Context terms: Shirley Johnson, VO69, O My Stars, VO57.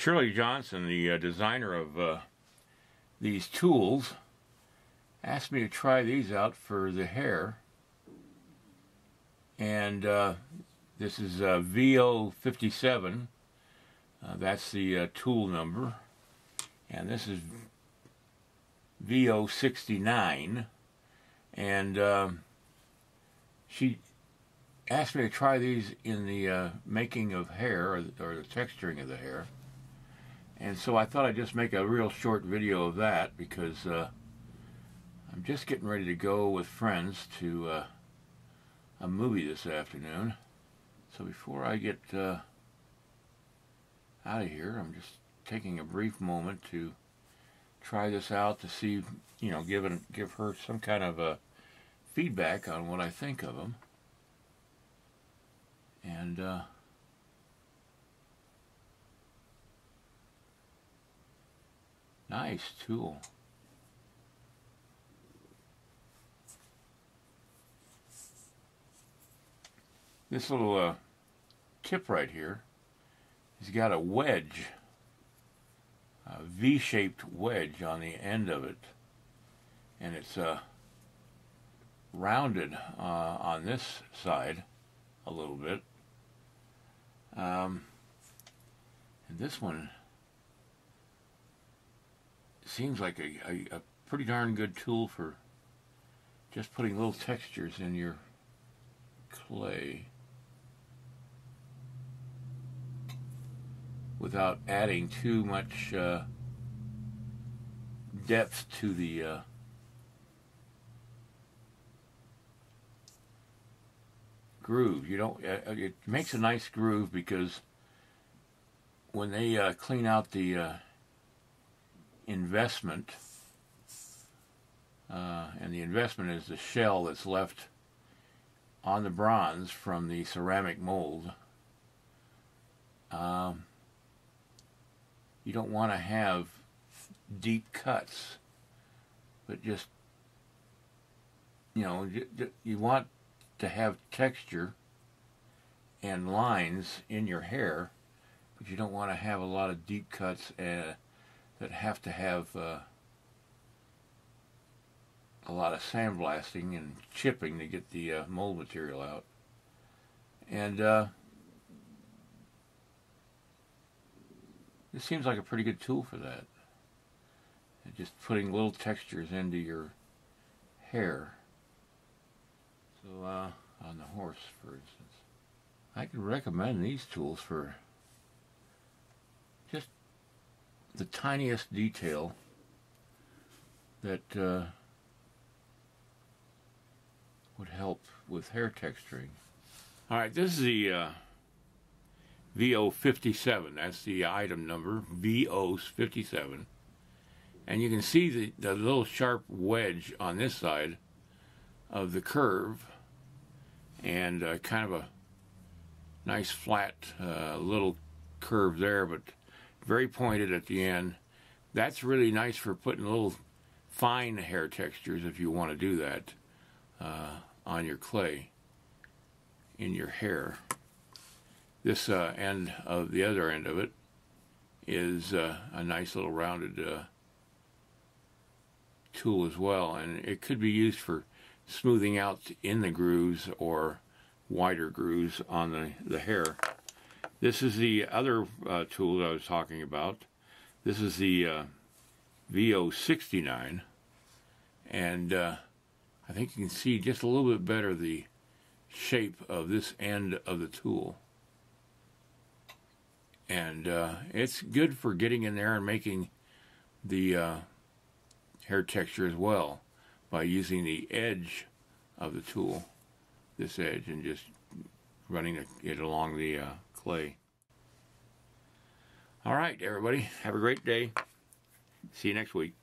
Shirley Johnson, the designer of these tools, asked me to try these out for the hair. And this is VO57. That's the tool number. And this is VO69. And she asked me to try these in the making of hair, or the texturing of the hair. And so I thought I'd just make a real short video of that, because I'm just getting ready to go with friends to a movie this afternoon. So before I get out of here, I'm just taking a brief moment to try this out, to see, you know, give her some kind of a feedback on what I think of them. And nice tool. This little tip right here has got a wedge, a V-shaped wedge on the end of it, and it's rounded on this side a little bit. And this one seems like a pretty darn good tool for just putting little textures in your clay without adding too much depth to the groove. You don't. It makes a nice groove, because when they clean out the investment, and the investment is the shell that's left on the bronze from the ceramic mold, you don't want to have deep cuts, but just, you know, you want to have texture and lines in your hair, but you don't want to have a lot of deep cuts that have to have a lot of sandblasting and chipping to get the mold material out. And this seems like a pretty good tool for that. And just putting little textures into your hair. So on the horse, for instance, I could recommend these tools for just the tiniest detail that would help with hair texturing. All right, this is the VO57. That's the item number, VO57. And you can see the little sharp wedge on this side of the curve, and kind of a nice flat little curve there, but very pointed at the end. That's really nice for putting little fine hair textures, if you want to do that, on your clay, in your hair. This end of the other end of it is a nice little rounded tool as well, and it could be used for smoothing out in the grooves, or wider grooves on the hair. This is the other tool that I was talking about. This is the VO69, and I think you can see just a little bit better the shape of this end of the tool. And it's good for getting in there and making the hair texture as well, by using the edge of the tool, this edge, and just running it along the clay. All right, everybody, have a great day. See you next week.